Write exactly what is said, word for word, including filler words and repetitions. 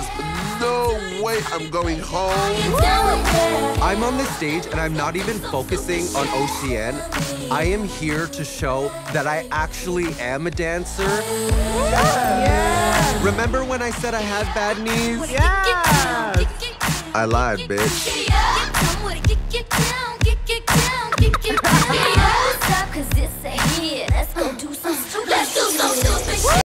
there's no way I'm going home. I'm on the stage and I'm not even focusing on O C N. I am here to show that I actually am a dancer. Yes. Remember when I said I had bad knees? Yes. I lied, bitch.